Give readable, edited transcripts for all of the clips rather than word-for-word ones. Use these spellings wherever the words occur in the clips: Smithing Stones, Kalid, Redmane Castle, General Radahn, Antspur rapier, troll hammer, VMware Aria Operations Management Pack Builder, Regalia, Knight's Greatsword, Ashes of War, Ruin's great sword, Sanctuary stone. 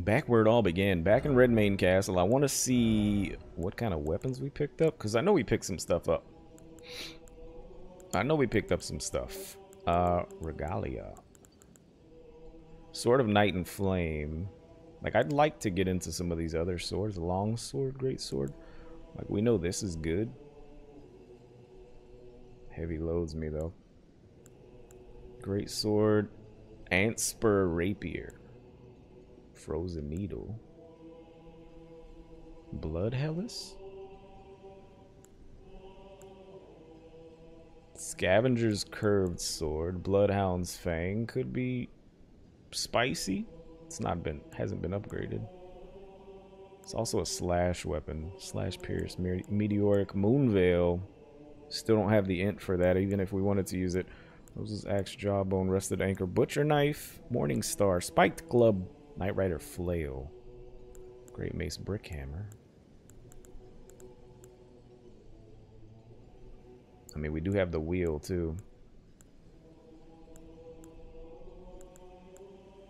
Back where it all began, back in Redmane Castle. I want to see what kind of weapons we picked up, because I know we picked some stuff up. I know we picked up some stuff. Regalia. Sword of Night and Flame. Like, I'd like to get into some of these other swords. Long sword, great sword. Like, we know this is good. Heavy loads me, though. Great sword. Antspur rapier. Frozen needle. Blood Hellas? Scavenger's curved sword. Bloodhound's fang could be spicy. It's not been, hasn't been upgraded. It's also a slash weapon. Slash pierce. Meteoric moon veil. Still don't have the int for that, even if we wanted to use it. Rose's axe, jawbone, rusted anchor, butcher knife, morning star, spiked club, Knight Rider flail, great mace, brick hammer. I mean, we do have the wheel too.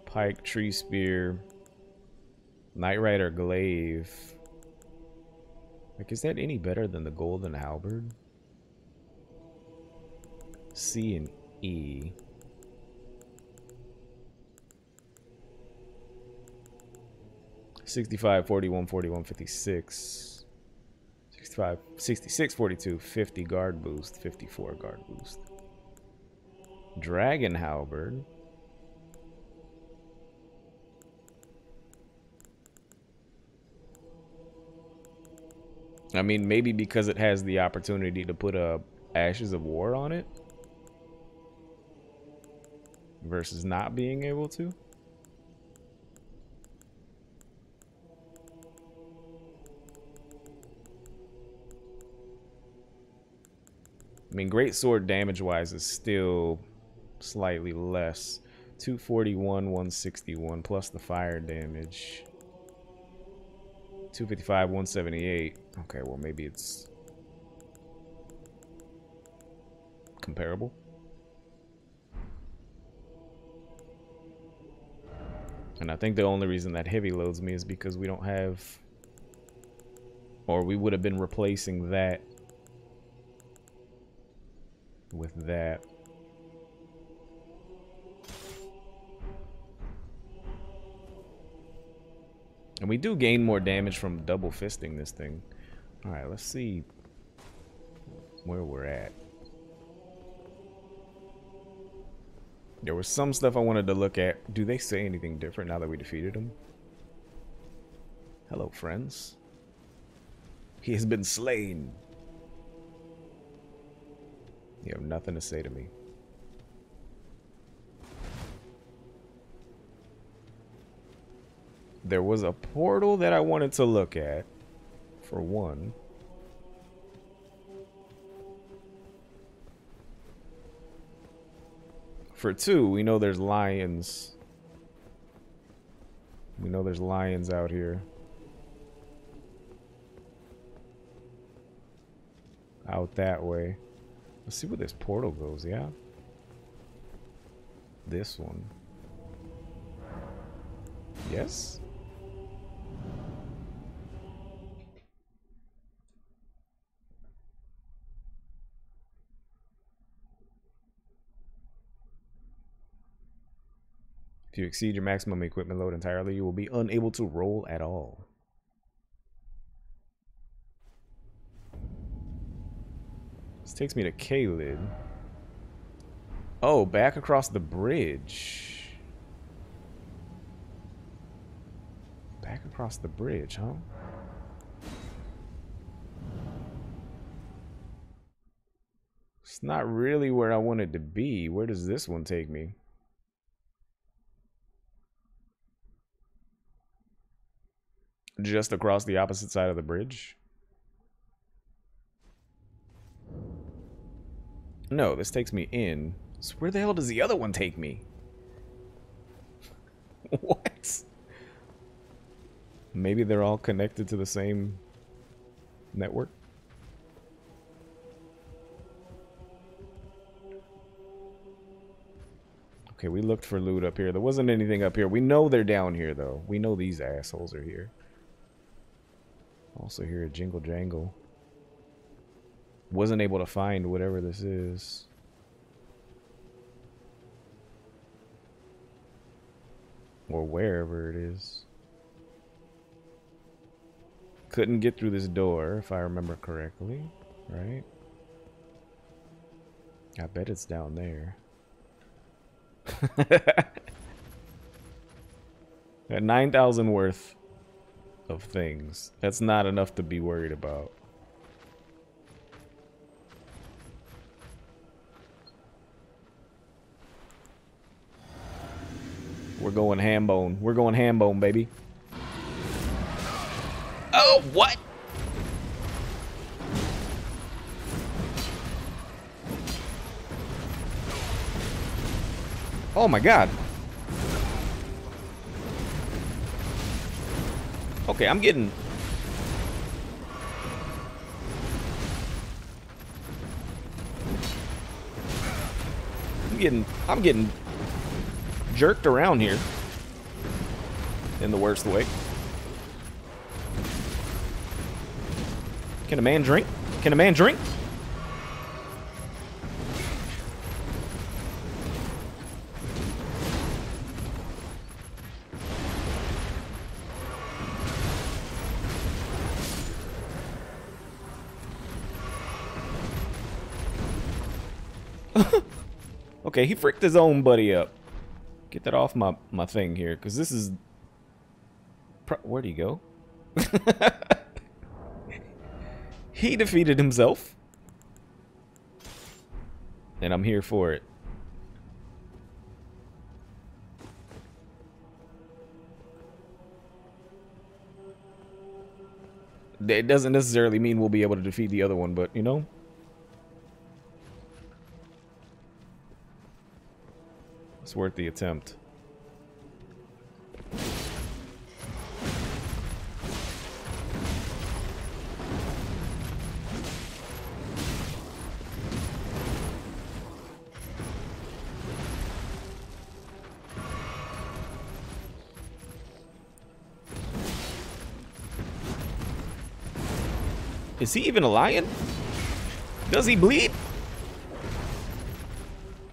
Pike, tree spear, Knight Rider glaive. Like, is that any better than the golden halberd? C and E. $65, $41, $41, $56, $65, $66, $42, $50 guard boost, $54 guard boost. Dragon halberd. I mean, maybe because it has the opportunity to put a Ashes of War on it versus not being able to. I mean, great sword damage wise is still slightly less. 241, 161 plus the fire damage. 255, 178. Okay, well, maybe it's comparable. And I think the only reason that heavy loads me is because we don't have, or we would have been replacing that with that. And we do gain more damage from double fisting this thing. All right, let's see where we're at. There was some stuff I wanted to look at. Do they say anything different now that we defeated them? Hello, friends. He has been slain. You have nothing to say to me. There was a portal that I wanted to look at, for one. For two, we know there's lions. We know there's lions out here. Out that way. Let's see where this portal goes, yeah? This one. Yes? If you exceed your maximum equipment load entirely, you will be unable to roll at all. This takes me to Kalid. Oh, back across the bridge. Back across the bridge, huh? It's not really where I wanted to be. Where does this one take me? Just across the opposite side of the bridge? No, this takes me in. So where the hell does the other one take me? What? Maybe they're all connected to the same network? Okay, we looked for loot up here. There wasn't anything up here. We know they're down here, though. We know these assholes are here. Also hear a jingle jangle. Wasn't able to find whatever this is. Or wherever it is. Couldn't get through this door, if I remember correctly. Right? I bet it's down there. Got 9,000 worth of things. That's not enough to be worried about. We're going ham bone. We're going ham bone, baby. Oh, what? Oh my god. Okay, I'm getting... I'm getting jerked around here. In the worst way. Can a man drink? Can a man drink? Okay, he fricked his own buddy up. Get that off my thing here, because this is... Where'd he go? He defeated himself. And I'm here for it. It doesn't necessarily mean we'll be able to defeat the other one, but, you know... It's worth the attempt. Is he even a lion? Does he bleed?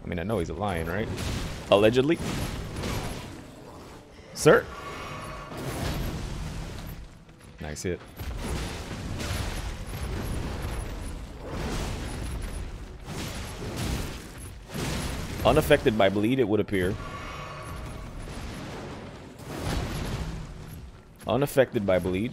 I mean, I know he's a lion, right? Allegedly. Sir. Nice hit. Unaffected by bleed, it would appear. Unaffected by bleed.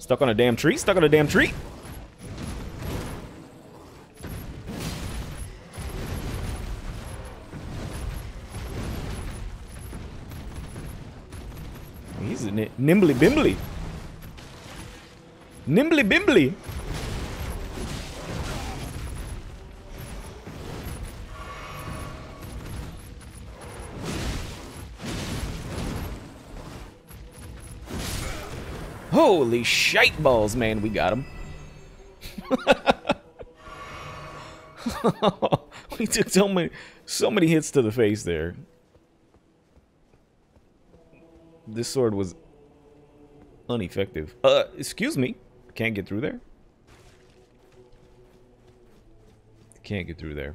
Stuck on a damn tree? Stuck on a damn tree? He's a nimbly bimbly. Nimbly bimbly. Holy shite balls, man, we got him. We took so many hits to the face there. This sword was ineffective. Excuse me. Can't get through there. Can't get through there.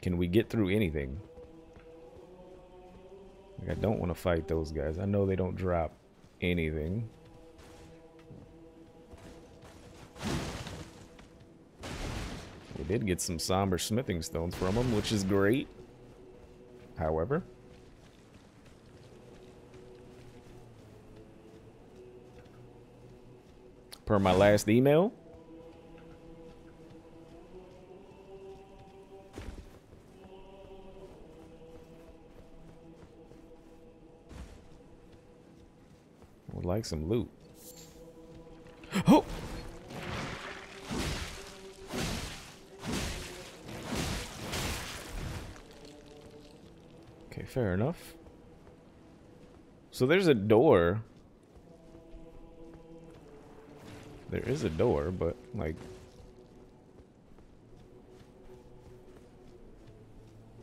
Can we get through anything? Like, I don't want to fight those guys. I know they don't drop anything. We did get some somber smithing stones from them, which is great. However, per my last email, would like some loot. Oh! Okay, fair enough. So there's a door There is a door, but like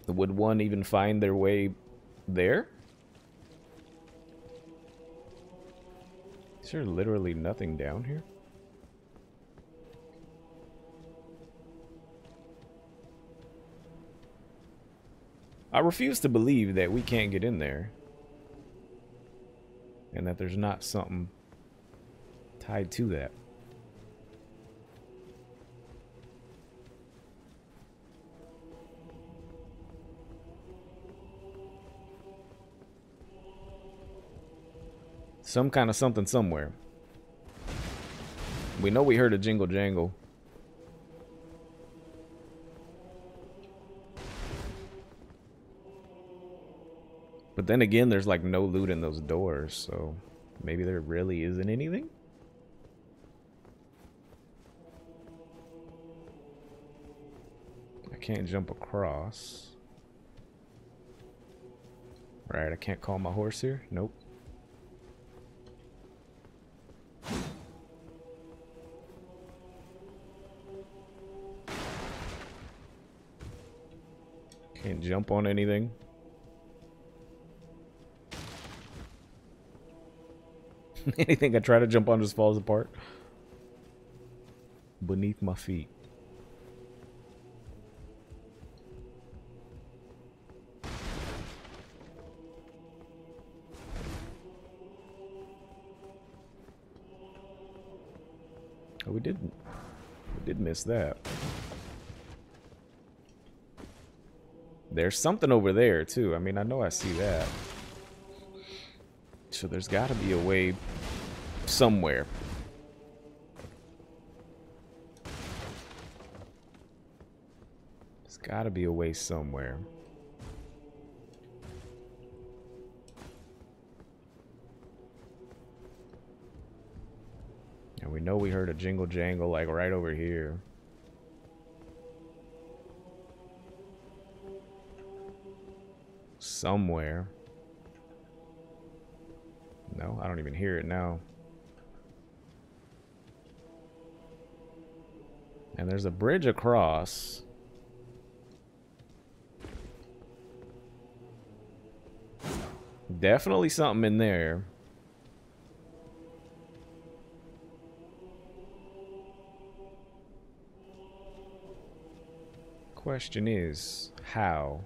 would one even find their way there? Is there literally nothing down here? I refuse to believe that we can't get in there and that there's not something tied to that. Some kind of something somewhere. We know we heard a jingle jangle. But then again, there's like no loot in those doors, so maybe there really isn't anything? I can't jump across. Right, I can't call my horse here? Nope. Can't jump on anything. Anything I try to jump on just falls apart beneath my feet. Oh, we did miss that. There's something over there too. I mean, I know I see that. So there's got to be a way somewhere. There's got to be a way somewhere. And we know we heard a jingle jangle like right over here. Somewhere. No, I don't even hear it now. And there's a bridge across. Definitely something in there. Question is, how?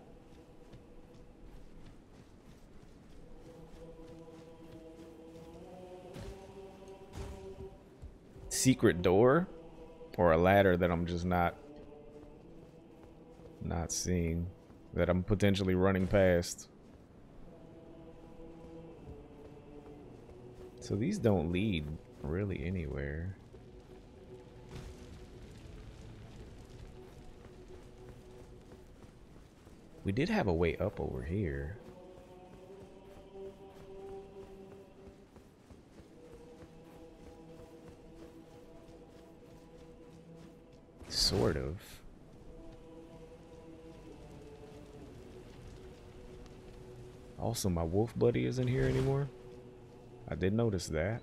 Secret door or a ladder that I'm just not seeing, that I'm potentially running past. So these don't lead really anywhere. We did have a way up over here. Sort of. Also, my wolf buddy isn't here anymore. I did notice that.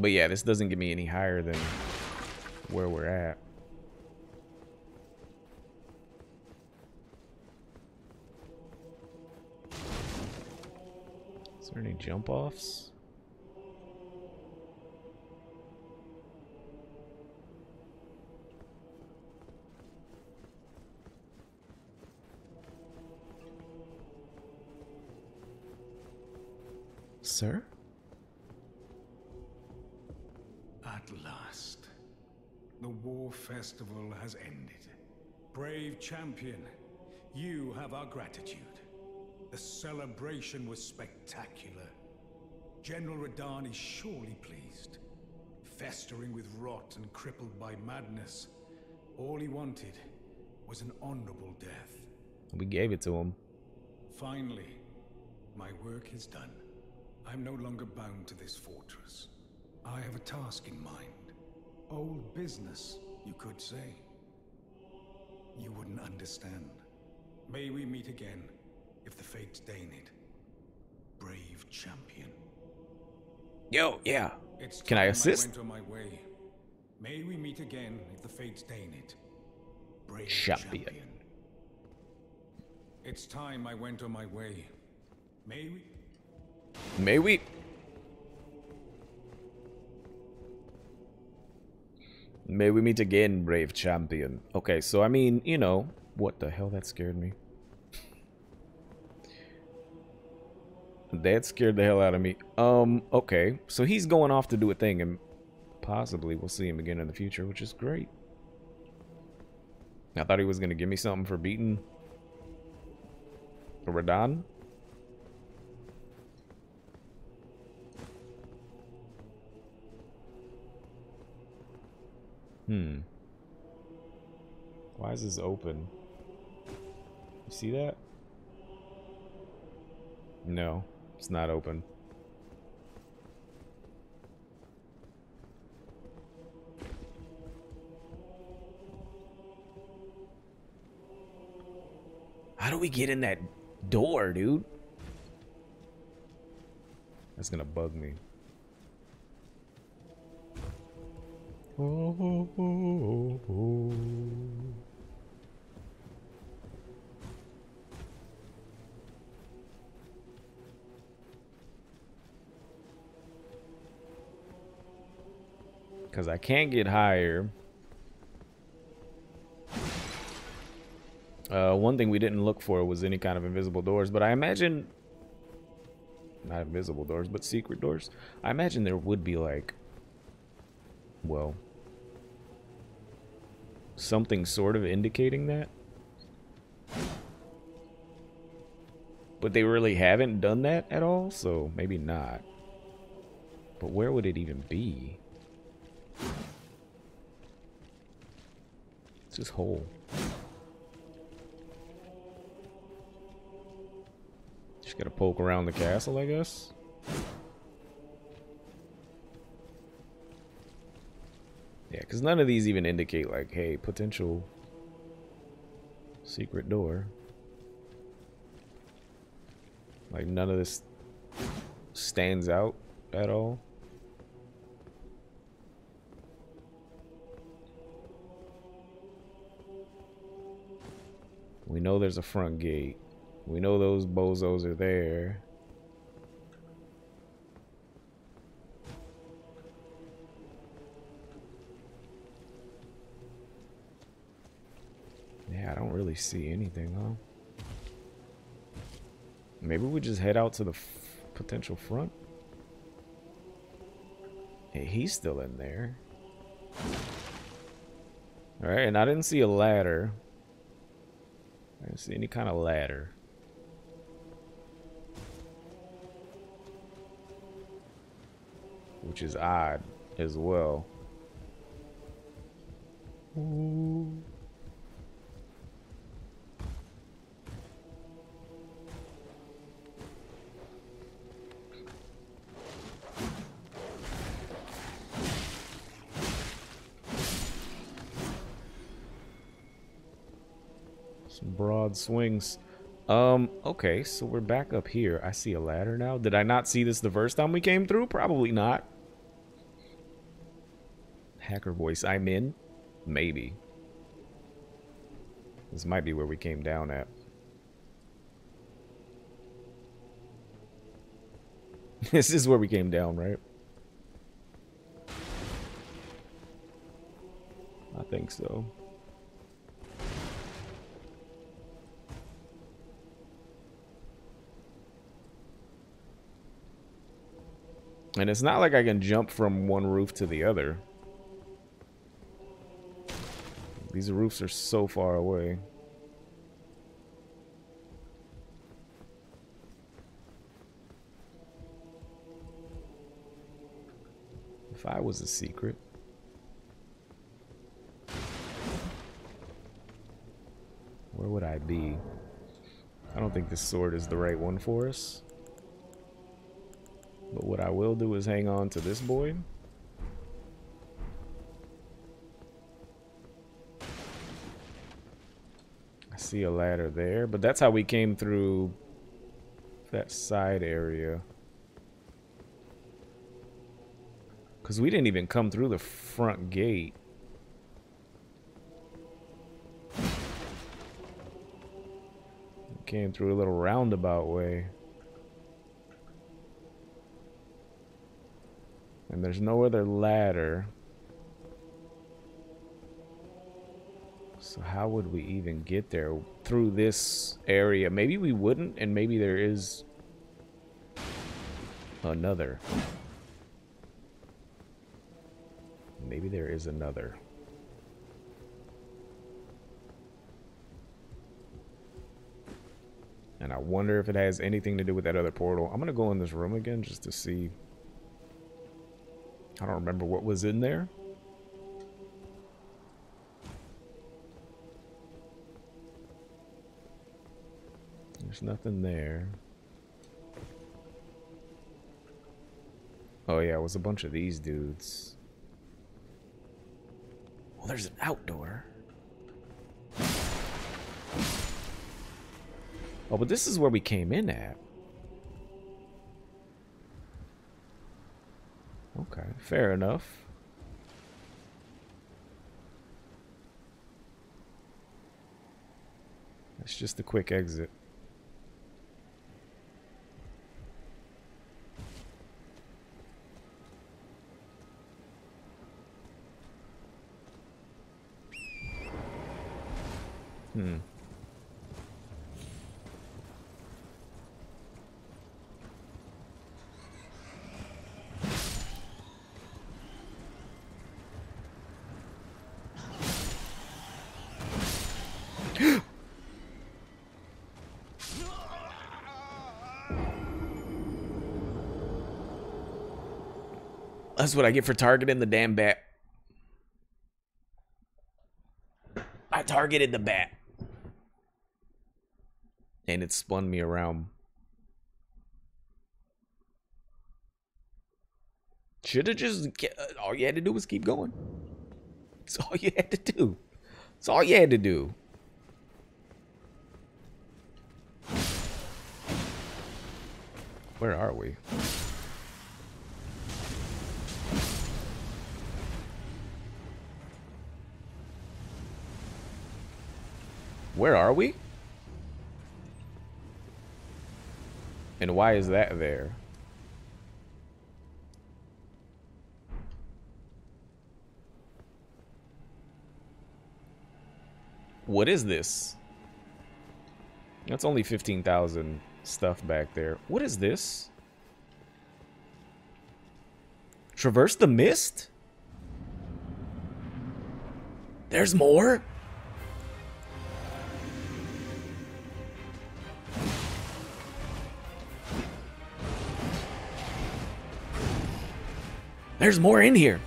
But yeah, this doesn't get me any higher than where we're at. Is there any jump offs? Sir? At last. The war festival has ended. Brave champion, you have our gratitude. The celebration was spectacular. General Radahn is surely pleased. Festering with rot and crippled by madness, all he wanted was an honorable death. We gave it to him. Finally, my work is done. I'm no longer bound to this fortress. I have a task in mind. Old business, you could say. You wouldn't understand. May we meet again. if the fates deign it. Brave champion. Yo, yeah. Can I assist? I went on my way. May we meet again if the fates deign it. Brave champion. It's time I went on my way. May we? May we? May we meet again, brave champion. Okay, so I mean, you know, what the hell? That scared me. That scared the hell out of me. Okay, so he's going off to do a thing, and possibly we'll see him again in the future, which is great. I thought he was gonna give me something for beating Radahn. Why is this open? You see that? No, it's not open. How do we get in that door, dude? That's gonna bug me. Because I can't get higher. One thing we didn't look for was any kind of invisible doors, but I imagine... Not invisible doors, but secret doors. I imagine there would be like... Well... Something sort of indicating that. But they really haven't done that at all, so maybe not. But where would it even be? It's just whole. Just gotta poke around the castle, I guess. Yeah, because none of these even indicate, like, hey, potential secret door. Like, none of this stands out at all. We know there's a front gate. We know those bozos are there. Yeah, I don't really see anything, huh? Maybe we just head out to the potential front? Hey, he's still in there. Alright, and I didn't see a ladder. I didn't see any kind of ladder. Which is odd as well. Ooh. Broad swings. Okay, so we're back up here. I see a ladder now. Did I not see this the first time we came through? Probably not. Hacker voice, I'm in? Maybe. This might be where we came down at. This is where we came down, right? I think so. And it's not like I can jump from one roof to the other. These roofs are so far away. If I was a secret. Where would I be? I don't think this sword is the right one for us. But what I will do is hang on to this boy. I see a ladder there, but that's how we came through that side area. Because we didn't even come through the front gate. We came through a little roundabout way. And there's no other ladder. So how would we even get there? Through this area? Maybe we wouldn't, and maybe there is another. Maybe there is another. And I wonder if it has anything to do with that other portal. I'm gonna go in this room again just to see. I don't remember what was in there. There's nothing there. Oh yeah, it was a bunch of these dudes. Well, there's an outdoor. Oh, but this is where we came in at. Okay, fair enough. That's just a quick exit. Hmm. That's what I get for targeting the damn bat. I targeted the bat. And it spun me around. Should have just... all you had to do was keep going. That's all you had to do. That's all you had to do. Where are we? Where are we? And why is that there? What is this? That's only 15,000 stuff back there. What is this? Traverse the mist? There's more? There's more in here.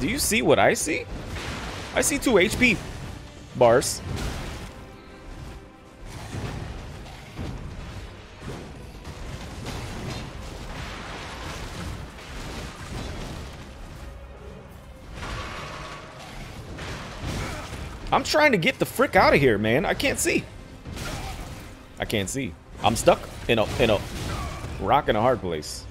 Do you see what I see? I see 2 HP bars. I'm trying to get the frick out of here, man. I can't see. I can't see. I'm stuck in a rock in a hard place.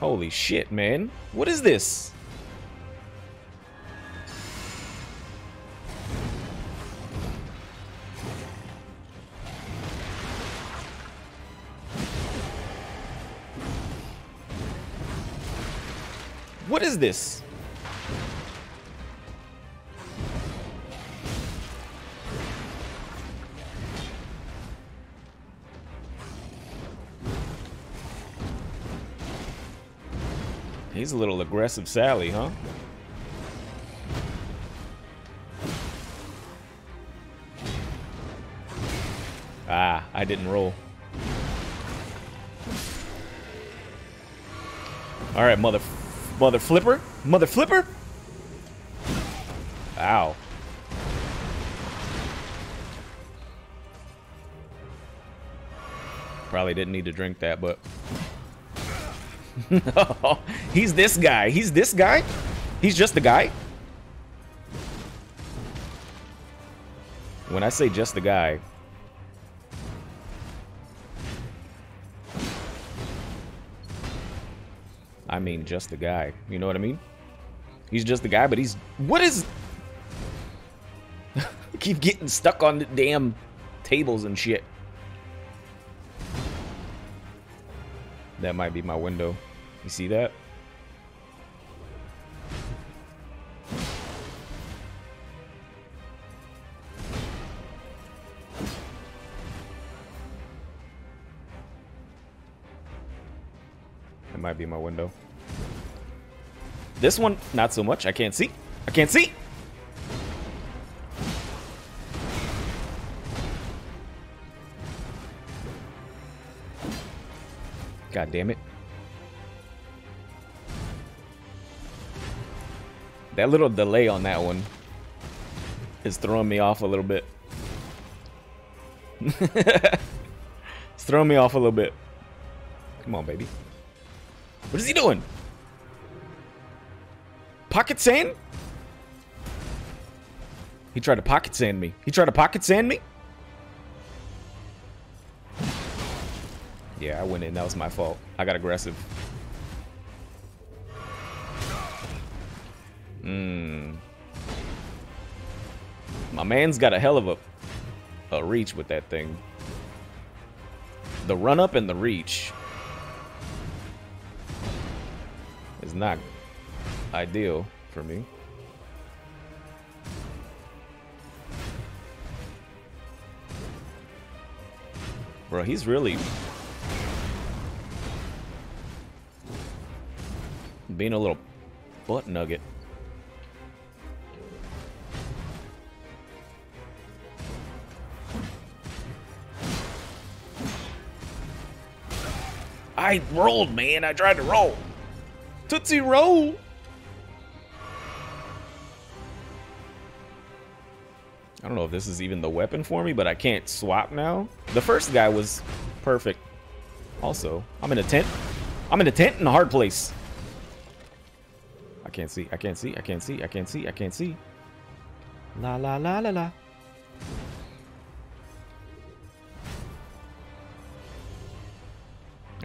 Holy shit, man. What is this? What is this? He's a little aggressive, Sally, huh? Ah, I didn't roll. All right, mother flipper. Ow. Probably didn't need to drink that, but no, he's this guy. He's this guy. He's just the guy. When I say just the guy, I mean just the guy. You know what I mean? He's just the guy, but he's... What is... I keep getting stuck on the damn tables and shit. That might be my window. You see that? That might be my window. This one, not so much. I can't see. I can't see. God damn it. That little delay on that one is throwing me off a little bit. It's throwing me off a little bit. Come on, baby. What is he doing? Pocket sand? He tried to pocket sand me. He tried to pocket sand me? Yeah, I went in. That was my fault. I got aggressive. My man's got a hell of a reach with that thing. The run-up and the reach is not ideal for me. Bro, he's really... being a little butt nugget. I rolled, man. I tried to roll. Tootsie roll. I don't know if this is even the weapon for me, but I can't swap now. The first guy was perfect. Also, I'm in a tent. I'm in a tent in a hard place. I can't see. I can't see. I can't see. I can't see. I can't see. La la la la la.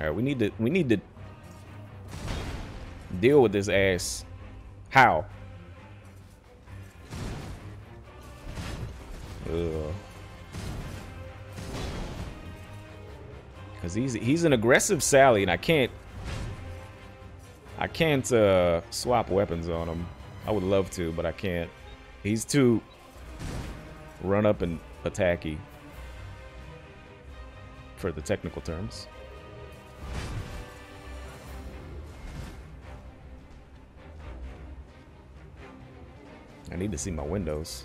All right, we need to deal with this ass. How? Ugh. 'Cause he's an aggressive Sally, and I can't swap weapons on him. I would love to, but I can't. He's too run up and attacky for the technical terms. I need to see my windows.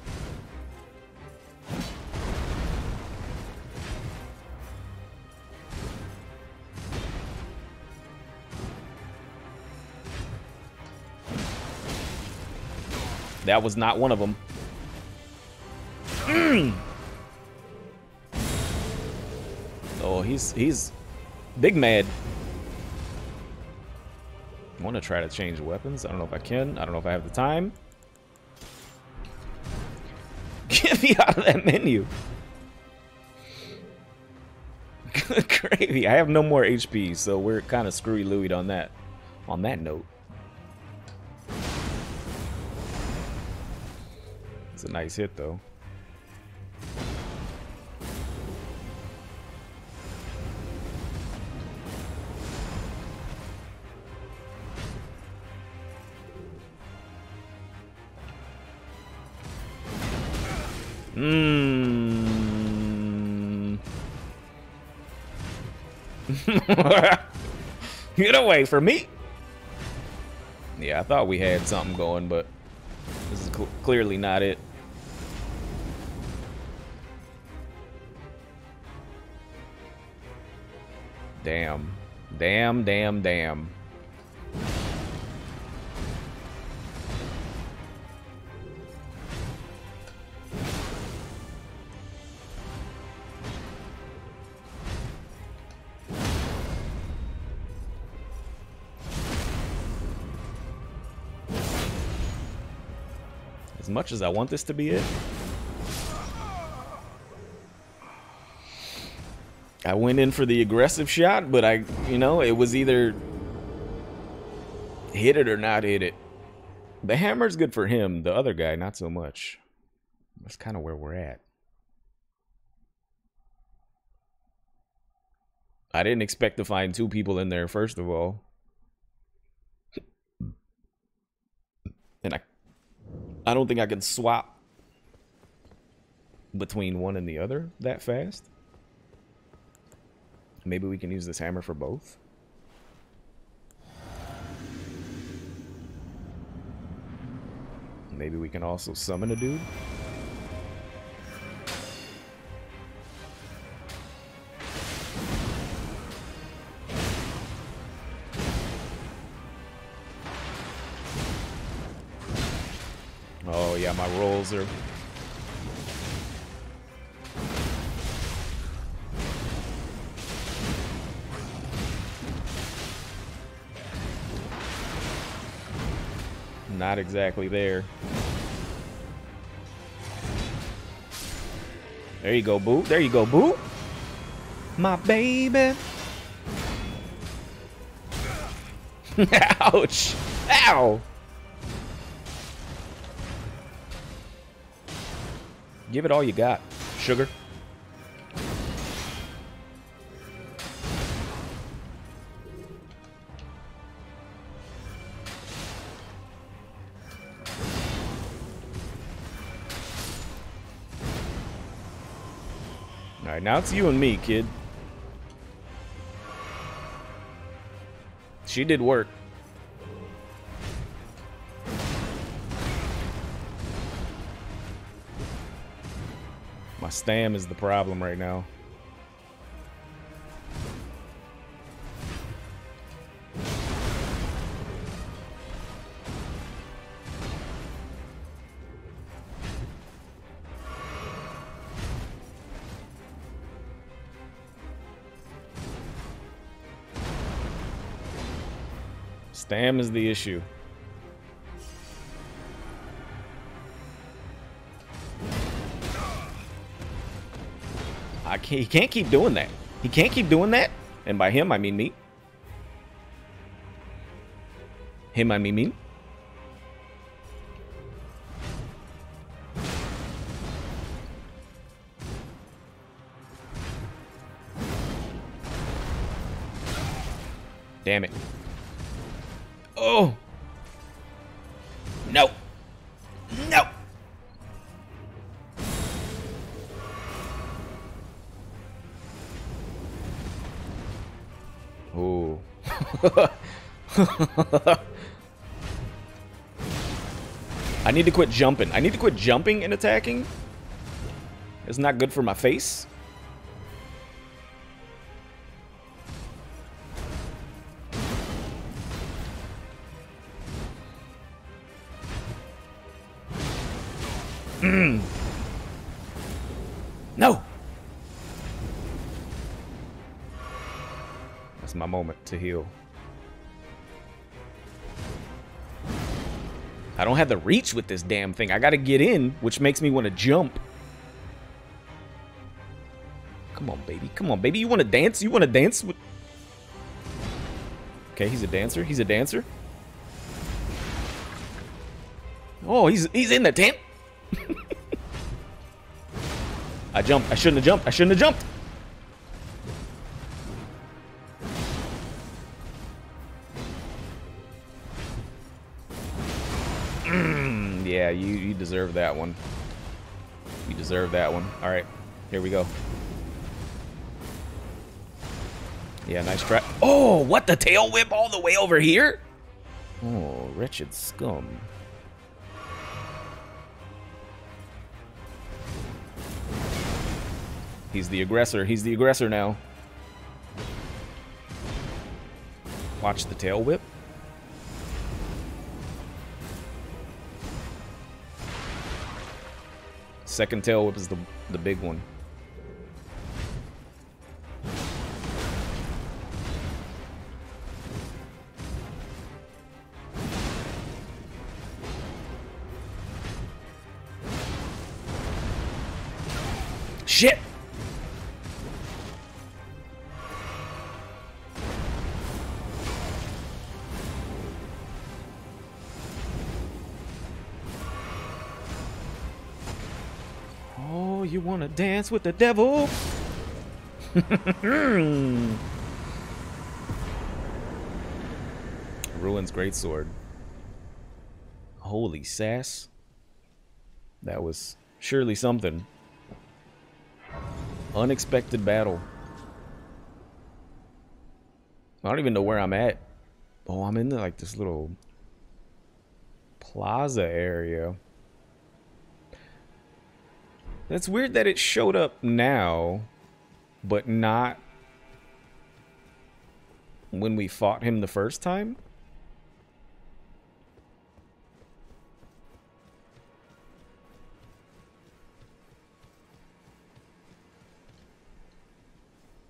That was not one of them. Oh, he's big mad. I want to try to change weapons. I don't know if I can. I don't know if I have the time. Get me out of that menu. Good gravy. I have no more HP, so we're kind of screwy-looeyed on that. On that note. It's a nice hit, though. Get away from me. Yeah, I thought we had something going, but this is clearly not it. Damn. As much as I want this to be it, I went in for the aggressive shot, but I, you know, it was either hit it or not hit it. The hammer's good for him, the other guy, not so much. That's kind of where we're at. I didn't expect to find two people in there, first of all. And I don't think I can swap between one and the other that fast. Maybe we can use this hammer for both. Maybe we can also summon a dude. Oh yeah, my rolls are... not exactly there. There you go, boo. There you go, boo. My baby. Ouch. Ow. Give it all you got, sugar. Now it's you and me, kid. She did work. My stam is the problem right now. Stam is the issue. He can't keep doing that. He can't keep doing that. And by him, I mean me. Him, I mean me. Damn it. Oh. No. No. Oh. I need to quit jumping. I need to quit jumping and attacking. It's not good for my face. No! That's my moment to heal. I don't have the reach with this damn thing. I gotta get in, which makes me want to jump. Come on, baby. Come on, baby. You want to dance? You want to dance with... Okay, he's a dancer. He's a dancer. Oh, he's in the tent. I jumped. I shouldn't have jumped. I shouldn't have jumped. Yeah, you deserve that one. You deserve that one. All right, here we go. Yeah, nice try. Oh, what, the tail whip all the way over here? Oh, wretched scum. He's the aggressor. He's the aggressor now. Watch the tail whip. Second tail whip is the big one. shit! Oh, you want to dance with the devil? Ruin's great sword. Holy sass. That was surely something. Unexpected battle. I don't even know where I'm at. Oh, I'm in like this little plaza area. That's weird that it showed up now, but not when we fought him the first time.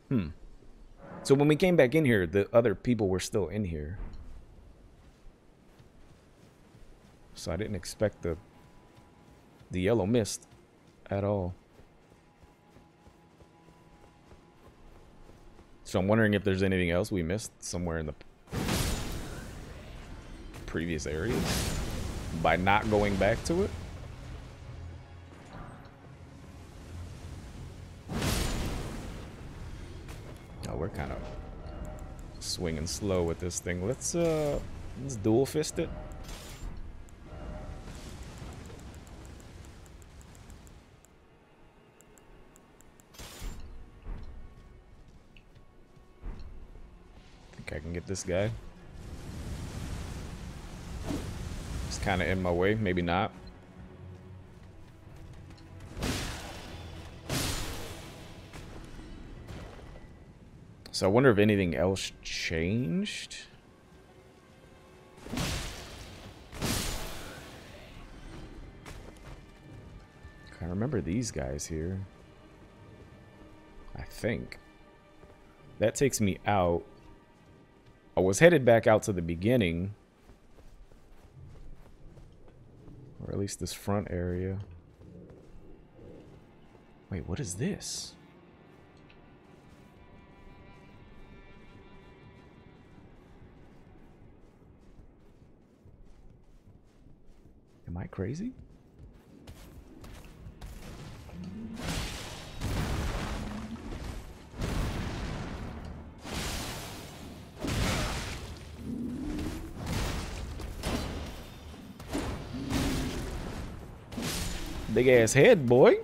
Hmm. So when we came back in here, the other people were still in here. So I didn't expect the yellow mist at all. So I'm wondering if there's anything else we missed somewhere in the previous areas by not going back to it. We're kind of swinging slow with this thing. Let's dual fist it. Think I can get this guy. He's kind of in my way. Maybe not. So I wonder if anything else changed. I remember these guys here. I think. That takes me out. I was headed back out to the beginning. Or at least this front area. Wait, what is this? Am I crazy? Big ass head, boy.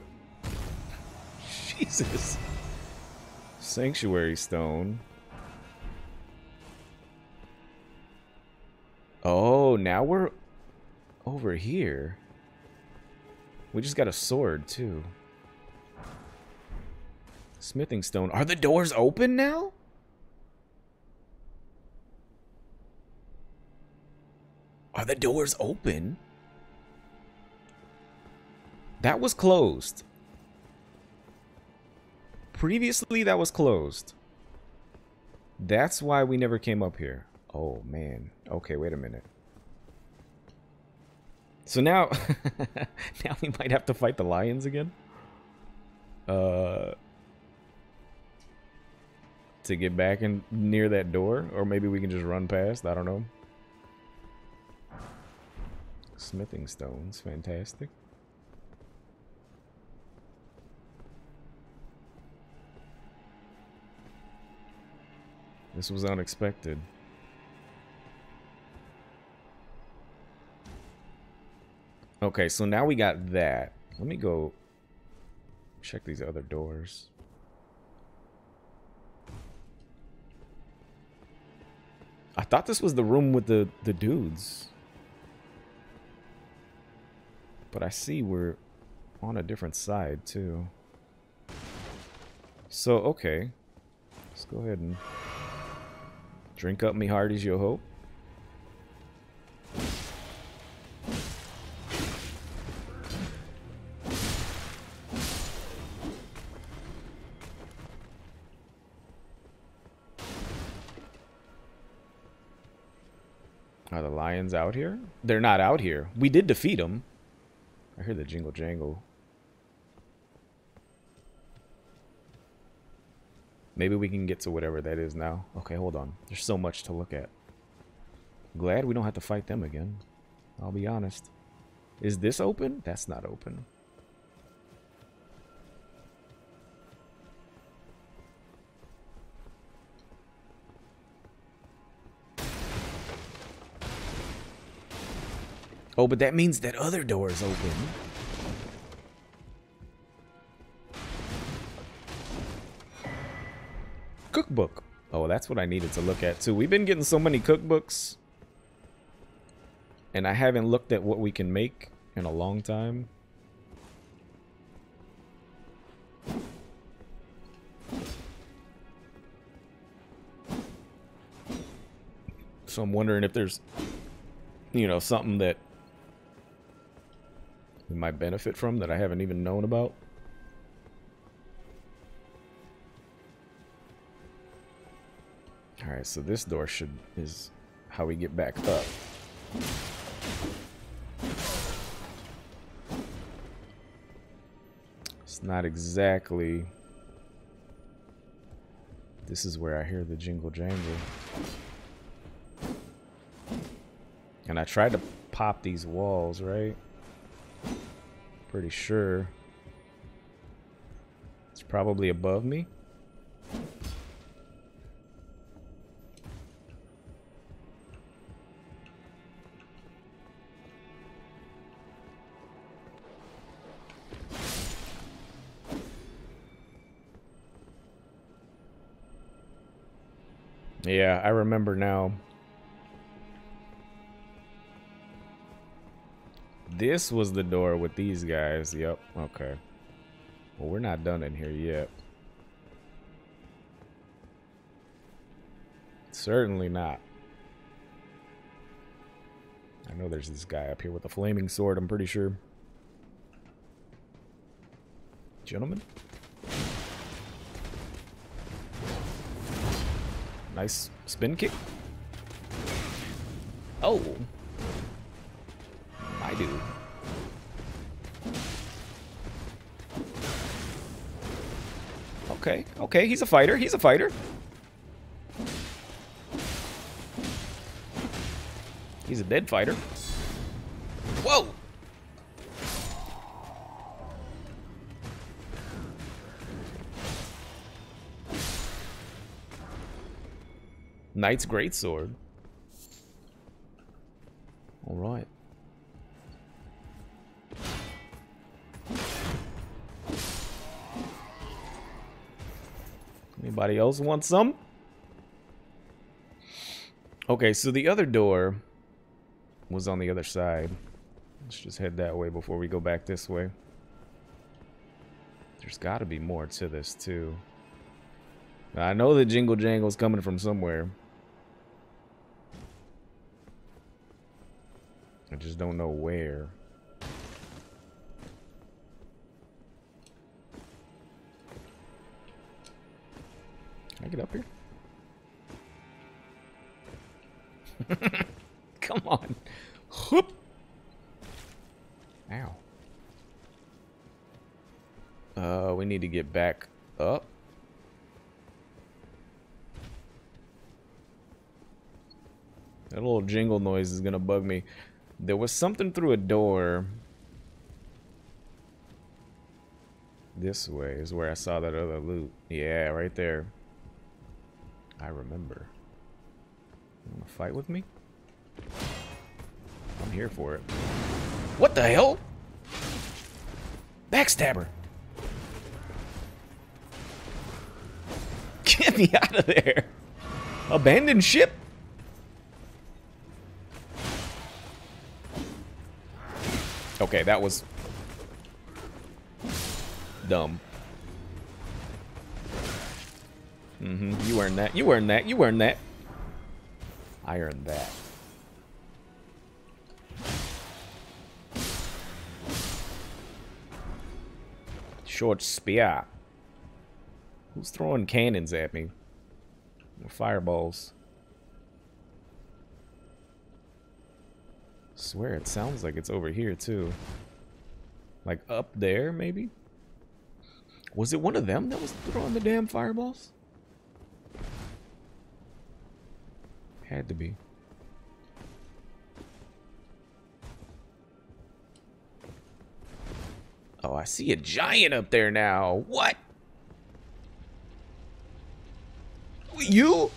Jesus. Sanctuary stone. Oh, now we're over here. We just got a sword too. Smithing stone. Are the doors open now? Are the doors open? That was closed. Previously that was closed. That's why we never came up here. Oh man. Okay, wait a minute. So now, now we might have to fight the lions again. To get back in near that door, or maybe we can just run past. I don't know. Smithing stones, fantastic. This was unexpected. Okay, so now we got that. Let me go check these other doors. I thought this was the room with the dudes. But I see we're on a different side, too. So, okay. Let's go ahead and drink up me hearties, yo ho. Are the lions out here? They're not out here. We did defeat them. I hear the jingle jangle. Maybe we can get to whatever that is now. Okay, hold on. There's so much to look at. Glad we don't have to fight them again. I'll be honest. Is this open? That's not open. Oh, but that means that other door is open. Cookbook. Oh, that's what I needed to look at too. We've been getting so many cookbooks. And I haven't looked at what we can make in a long time. So I'm wondering if there's, you know, something that we might benefit from that I haven't even known about. Alright, so this door is how we get back up. It's not exactly... This is where I hear the jingle jangle. And I tried to pop these walls, right? Pretty sure. It's probably above me. Yeah, I remember now. This was the door with these guys. Yep, okay. Well, we're not done in here yet. Certainly not. I know there's this guy up here with a flaming sword, I'm pretty sure. Gentlemen? Nice spin kick. Oh, my dude. Okay, okay, he's a fighter. He's a fighter. He's a dead fighter. Whoa. Knight's Greatsword. All right. Anybody else want some? Okay, so the other door was on the other side. Let's just head that way before we go back this way. There's got to be more to this, too. I know the jingle jangle's coming from somewhere. I just don't know where. Can I get up here? Come on. Whoop. Ow. We need to get back up. That little jingle noise is gonna bug me. There was something through a door. This way is where I saw that other loot. Yeah, right there. I remember. You wanna fight with me? I'm here for it. What the hell? Backstabber! Get me out of there! Abandoned ship? Okay, that was dumb. Mm-hmm. You earned that. You earned that. You earned that. I earned that. Short spear. Who's throwing cannons at me? Or fireballs. I swear it sounds like it's over here too. Like up there maybe? Was it one of them that was throwing the damn fireballs? had to be. Oh, I see a giant up there now. What? You?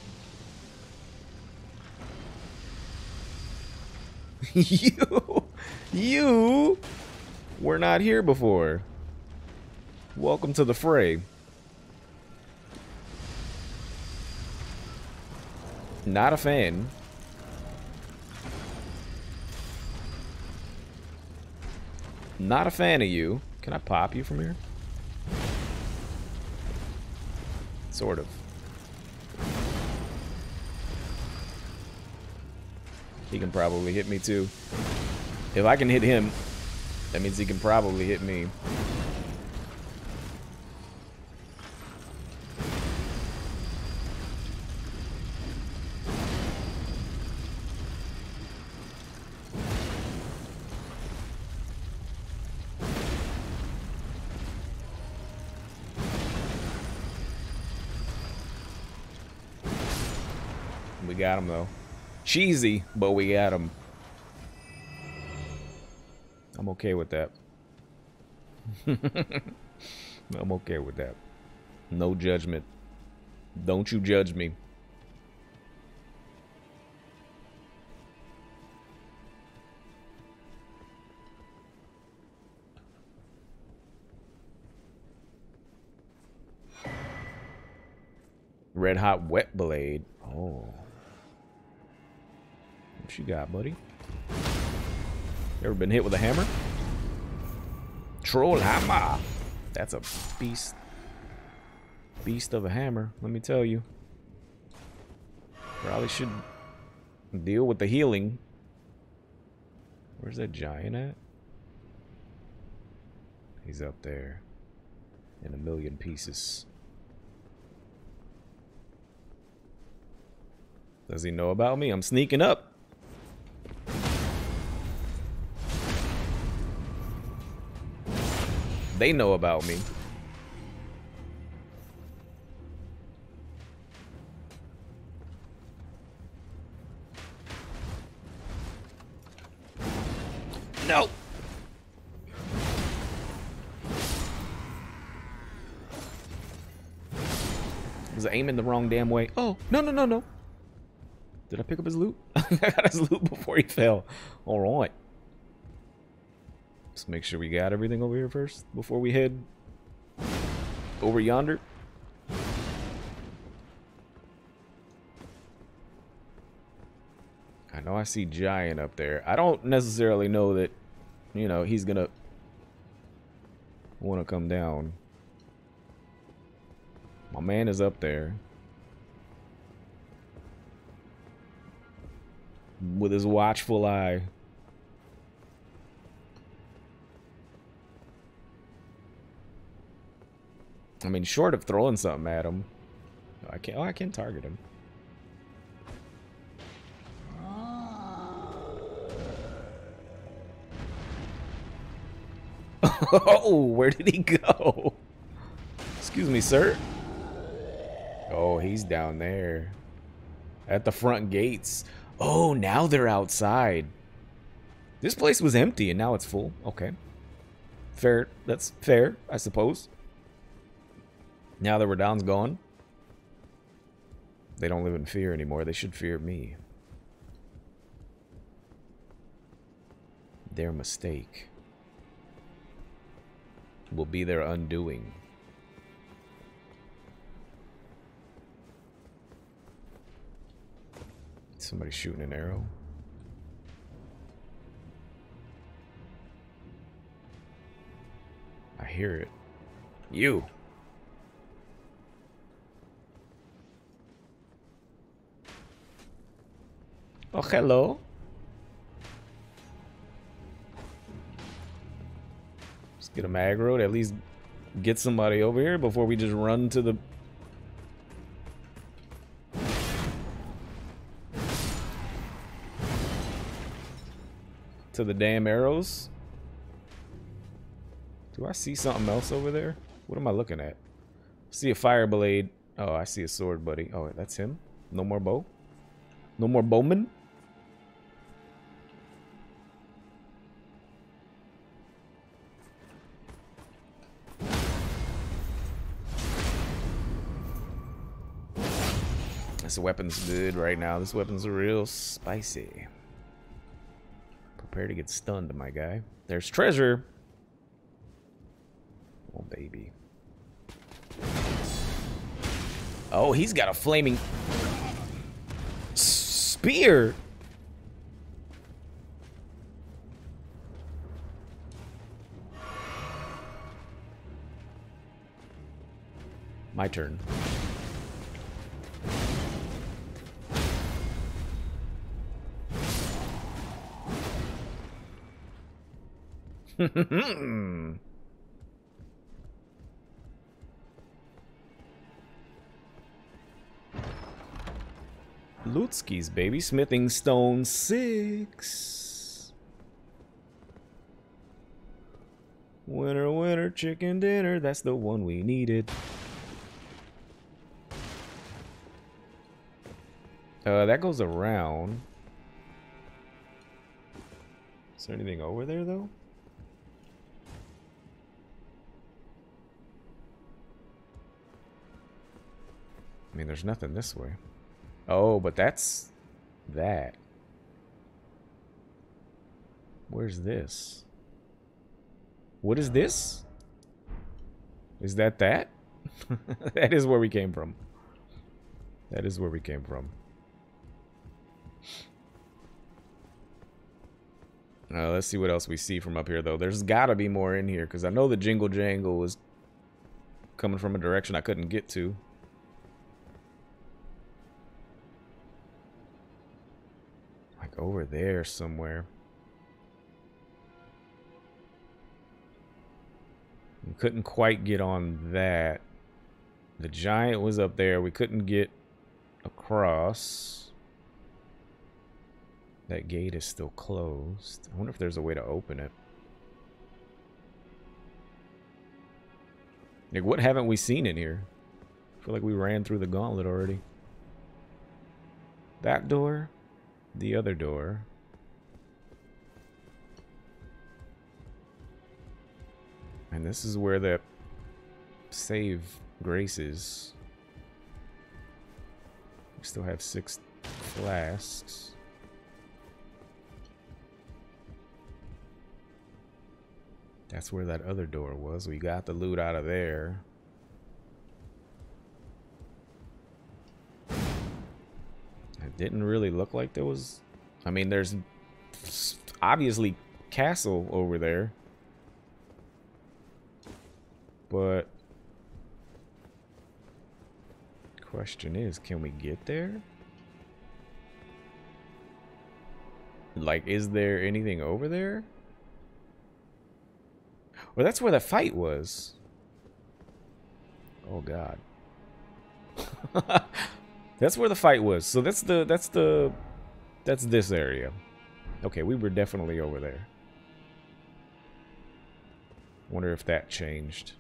You were not here before. Welcome to the fray. Not a fan. Not a fan of you. Can I pop you from here? Sort of. He can probably hit me too. If I can hit him, that means he can probably hit me. We got him though. Cheesy, but we got him. I'm okay with that. I'm okay with that. No judgment. Don't you judge me. Red hot wet blade. Oh. What you got, buddy? Ever been hit with a hammer? Troll hammer. That's a beast. Beast of a hammer, let me tell you. Probably should deal with the healing. Where's that giant at? He's up there in a million pieces. Does he know about me? I'm sneaking up. They know about me. No. Was I aiming the wrong damn way? Oh, no, no, no, no. Did I pick up his loot? I got his loot before he fell. All right. Let's make sure we got everything over here first before we head over yonder. I know I see giant up there. I don't necessarily know that, you know, he's gonna want to come down. My man is up there with his watchful eye. I mean, short of throwing something at him, I can't. Oh, I can target him. Oh, where did he go? Excuse me, sir. Oh, he's down there at the front gates. Oh, now they're outside. This place was empty and now it's full. Okay. Fair. That's fair, I suppose. Now that Radahn's gone, they don't live in fear anymore. They should fear me. Their mistake will be their undoing. Somebody shooting an arrow. I hear it. You. Oh, hello. Let's get him aggroed. At least get somebody over here before we just run to the... to the damn arrows. Do I see something else over there? What am I looking at? I see a fire blade. Oh, I see a sword, buddy. Oh, that's him. No more bow. No more bowmen? This weapon's good right now. This weapon's real spicy. Prepare to get stunned, my guy. There's treasure. Oh, baby. Oh, he's got a flaming spear. My turn. Lutski's baby. Smithing stone 6. Winner, winner, chicken dinner. That's the one we needed. That goes around. Is there anything over there, though? I mean, there's nothing this way. Oh, but that's that. Where's this? What is this? Is that that? That is where we came from. That is where we came from. Let's see what else we see from up here, though. There's gotta be more in here, because I know the jingle jangle was coming from a direction I couldn't get to. Over there somewhere. We couldn't quite get on that. The giant was up there. We couldn't get across. That gate is still closed. I wonder if there's a way to open it. Like, what haven't we seen in here? I feel like we ran through the gauntlet already. That door. The other door. And this is where the save grace is. We still have 6 flasks. That's where that other door was. We got the loot out of there. Didn't really look like there was... I mean, there's obviously castle over there. But... question is, can we get there? Like, is there anything over there? Well, that's where the fight was. Oh, God. That's where the fight was. So that's this area. Okay, we were definitely over there. Wonder if that changed.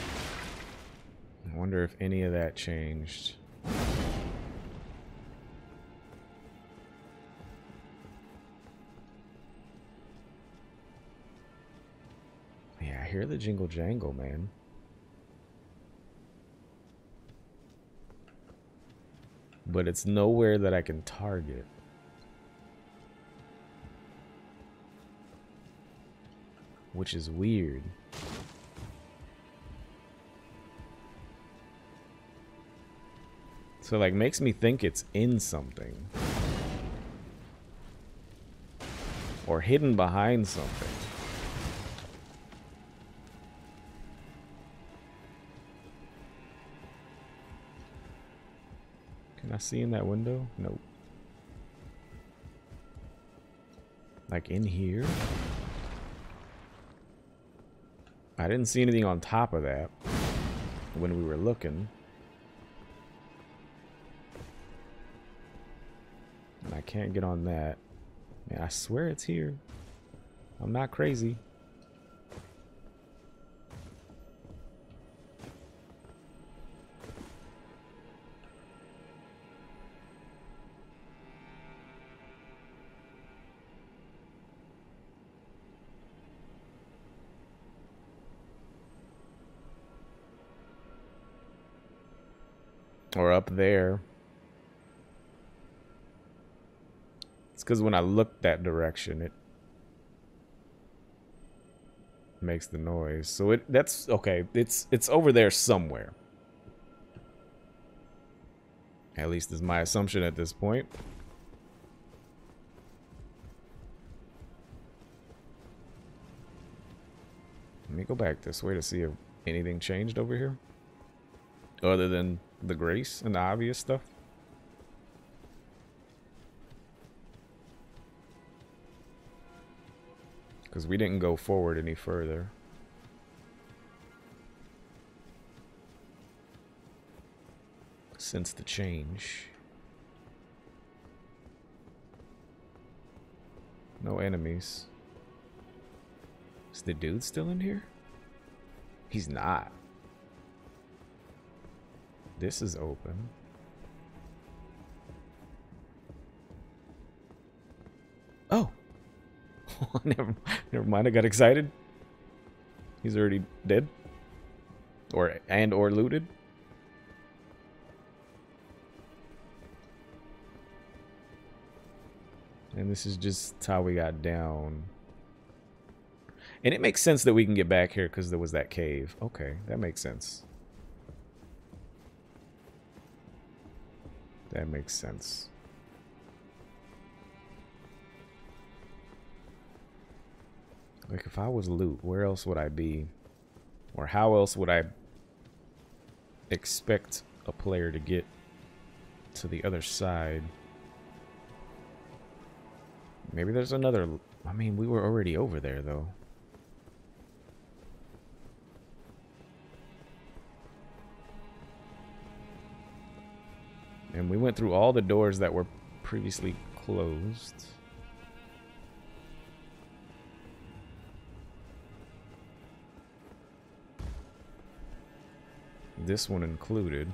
I wonder if any of that changed. I hear the jingle jangle, man. But it's nowhere that I can target. Which is weird. So, like, makes me think it's in something. Or hidden behind something. Can I see in that window? Nope. Like in here? I didn't see anything on top of that when we were looking. And I can't get on that. Man, I swear it's here. I'm not crazy. Or up there. It's because when I look that direction, it makes the noise. So that's okay. It's over there somewhere. At least is my assumption at this point. Let me go back this way to see if anything changed over here. Other than the grace and the obvious stuff. Because we didn't go forward any further. Since the change. No enemies. Is the dude still in here? He's not. This is open. Oh! Never mind, I got excited. He's already dead. Or looted. And this is just how we got down. And it makes sense that we can get back here because there was that cave. Okay, that makes sense. That makes sense. Like, if I was loot, where else would I be? Or how else would I expect a player to get to the other side? Maybe there's another... I mean, we were already over there, though. And we went through all the doors that were previously closed. This one included.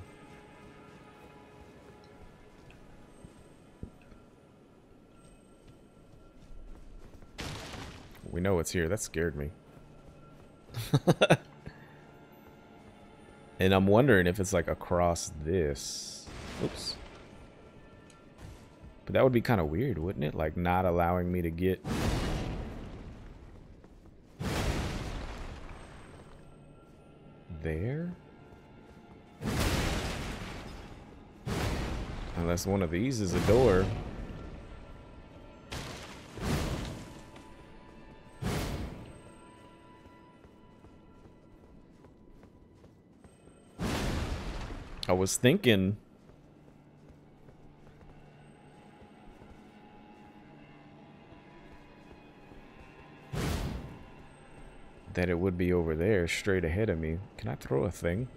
We know it's here. That scared me. And I'm wondering if it's like across this. Oops. But that would be kind of weird, wouldn't it? Like not allowing me to get... there? Unless one of these is a door. I was thinking... that it would be over there, straight ahead of me. Can I throw a thing?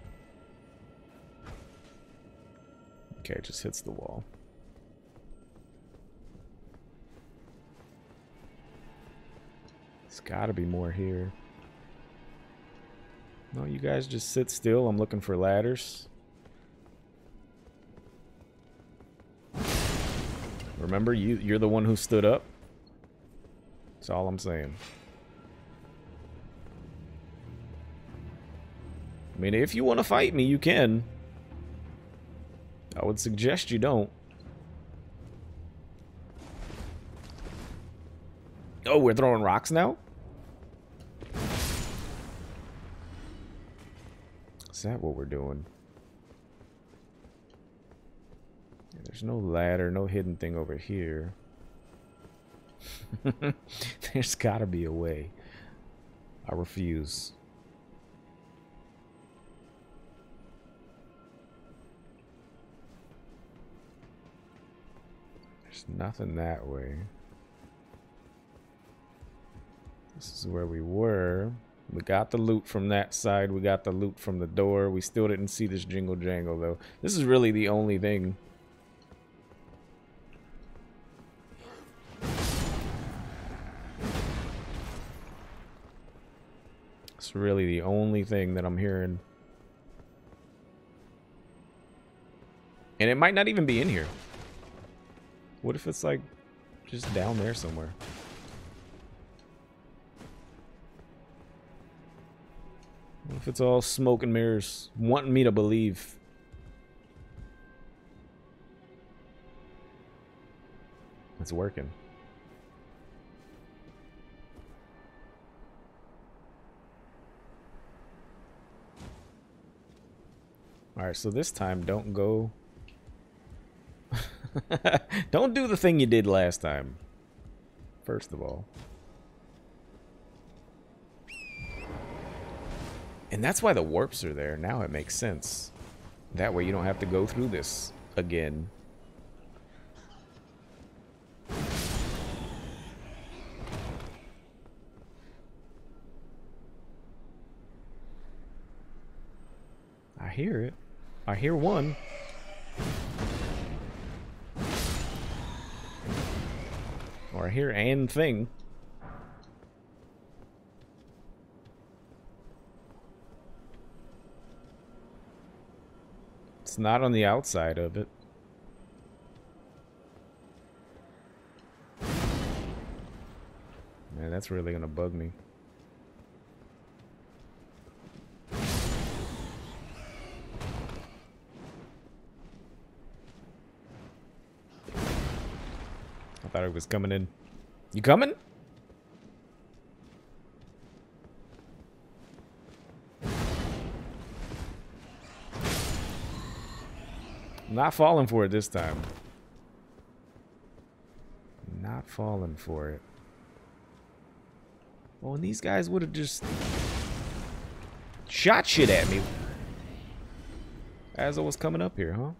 Okay, it just hits the wall. There's gotta be more here. No, you guys just sit still. I'm looking for ladders. Remember, you're the one who stood up. That's all I'm saying. I mean, if you want to fight me, you can. I would suggest you don't. Oh, we're throwing rocks now? Is that what we're doing? Yeah, there's no ladder, no hidden thing over here. There's gotta be a way. I refuse. Nothing that way. This is where we were. We got the loot from that side. We got the loot from the door. We still didn't see this jingle jangle, though. This is really the only thing. It's really the only thing that I'm hearing. And it might not even be in here. What if it's like just down there somewhere? What if it's all smoke and mirrors wanting me to believe It's working. Alright, so this time don't go... don't do the thing you did last time. First of all. And that's why the warps are there. Now it makes sense. That way you don't have to go through this again. I hear it. I hear one. Or I hear an thing. It's not on the outside of it. Man, that's really gonna bug me. I thought it was coming in. You coming? Not falling for it this time. Not falling for it. Well, and these guys would have just shot shit at me as I was coming up here, huh?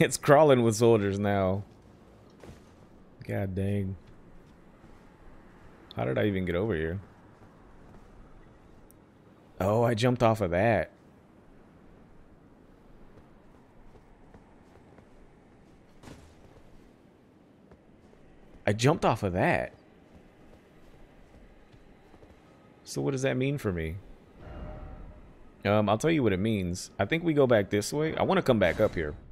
It's crawling with soldiers now. God dang. How did I even get over here? Oh, I jumped off of that. I jumped off of that. So what does that mean for me? I'll tell you what it means. I think we go back this way. I want to come back up here.